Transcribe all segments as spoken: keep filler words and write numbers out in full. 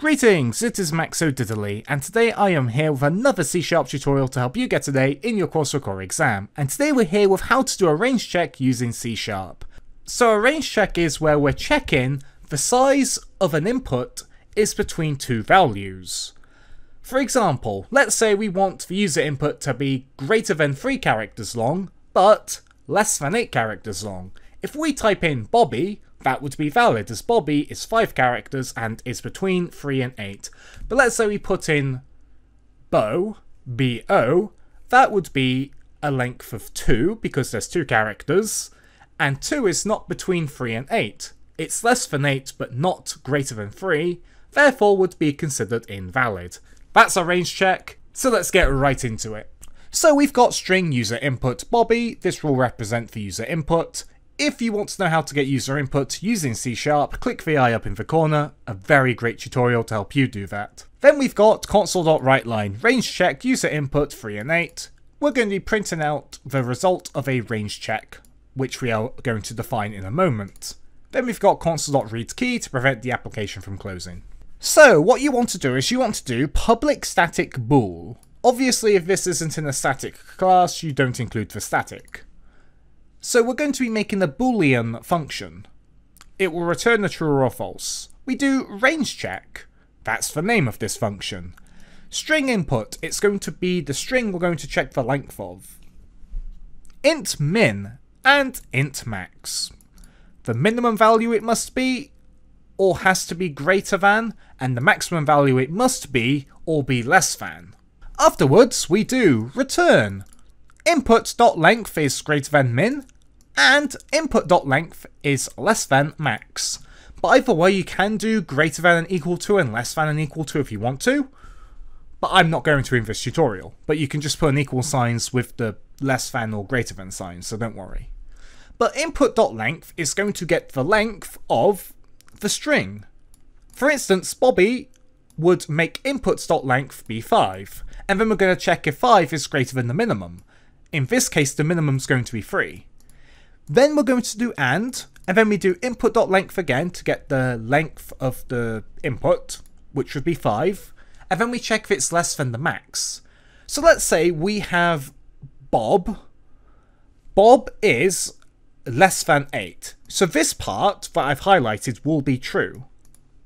Greetings, it is Max O'Didily, and today I am here with another C sharp tutorial to help you get an A in your coursework or exam, and today we're here with how to do a range check using C sharp. So a range check is where we're checking the size of an input is between two values. For example, let's say we want the user input to be greater than three characters long, but less than eight characters long. If we type in Bobby, that would be valid, as Bobby is five characters and is between three and eight. But let's say we put in Bo, B O, that would be a length of two, because there's two characters, and two is not between three and eight. It's less than eight, but not greater than three, therefore would be considered invalid. That's our range check, so let's get right into it. So we've got string user input Bobby, this will represent the user input. If you want to know how to get user input using C sharp, click the eye up in the corner, a very great tutorial to help you do that. Then we've got console.WriteLine, range check user input three and eight. We're going to be printing out the result of a range check, which we are going to define in a moment. Then we've got console.ReadKey to prevent the application from closing. So what you want to do is you want to do public static bool. Obviously if this isn't in a static class, you don't include the static. So we're going to be making a boolean function. It will return a true or false. We do range check. That's the name of this function. String input, it's going to be the string we're going to check the length of. Int min and int max. The minimum value it must be, or has to be greater than, and the maximum value it must be, or be less than. Afterwards, we do return. Input.length is greater than min, and input.length is less than max. But either way, you can do greater than and equal to and less than and equal to if you want to. But I'm not going to in this tutorial. But you can just put an equal signs with the less than or greater than signs, so don't worry. But input.length is going to get the length of the string. For instance, Bobby would make input.length be five. And then we're going to check if five is greater than the minimum. In this case, the minimum is going to be three. Then we're going to do AND, and then we do input.length again to get the length of the input, which would be five, and then we check if it's less than the max. So let's say we have Bob. Bob is less than eight. So this part that I've highlighted will be true,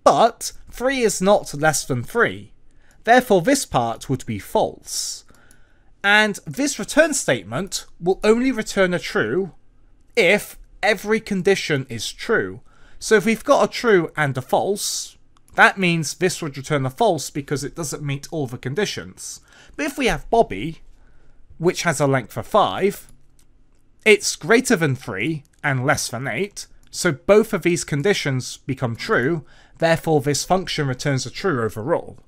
but three is not less than three. Therefore, this part would be false. And this return statement will only return a true if every condition is true. So if we've got a true and a false, that means this would return a false because it doesn't meet all the conditions. But if we have Bobby, which has a length of five, it's greater than three and less than eight, so both of these conditions become true, therefore this function returns a true overall.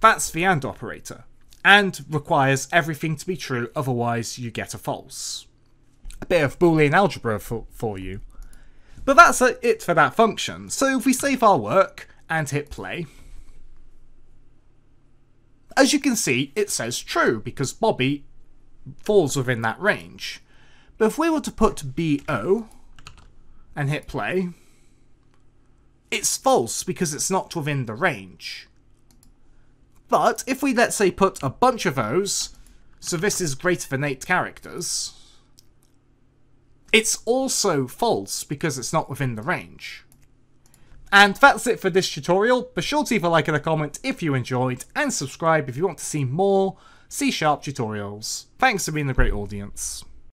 That's the AND operator. And requires everything to be true, otherwise you get a false. A bit of Boolean algebra for, for you. But that's it for that function. So if we save our work and hit play, as you can see, it says true because Bobby falls within that range. But if we were to put B O and hit play, it's false because it's not within the range. But if we, let's say, put a bunch of O's, so this is greater than eight characters, it's also false because it's not within the range. And that's it for this tutorial. Be sure to leave a like and a comment if you enjoyed, and subscribe if you want to see more C sharp tutorials. Thanks for being a great audience.